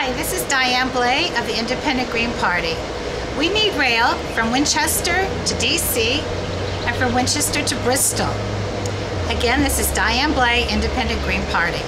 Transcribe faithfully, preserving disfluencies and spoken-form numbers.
Hi, this is Dianne Blais of the Independent Green Party. We need rail from Winchester to D C and from Winchester to Bristol. Again, this is Dianne Blais, Independent Green Party.